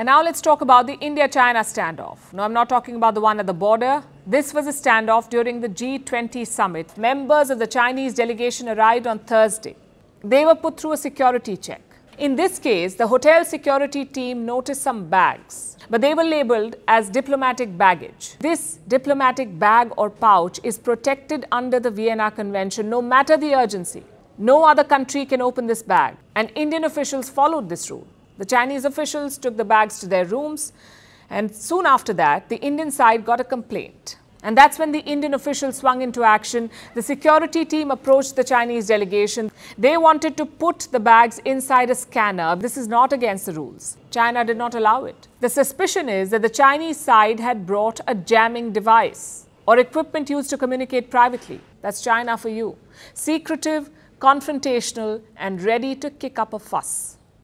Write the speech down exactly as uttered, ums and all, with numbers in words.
And now let's talk about the India-China standoff. No, I'm not talking about the one at the border. This was a standoff during the G twenty summit. Members of the Chinese delegation arrived on Thursday. They were put through a security check. In this case, the hotel security team noticed some bags, but they were labeled as diplomatic baggage. This diplomatic bag or pouch is protected under the Vienna Convention, no matter the urgency. No other country can open this bag, and Indian officials followed this rule. The Chinese officials took the bags to their rooms, and soon after that, the Indian side got a complaint. And that's when the Indian officials swung into action. The security team approached the Chinese delegation. They wanted to put the bags inside a scanner. This is not against the rules. China did not allow it. The suspicion is that the Chinese side had brought a jamming device or equipment used to communicate privately. That's China for you. Secretive, confrontational, and ready to kick up a fuss.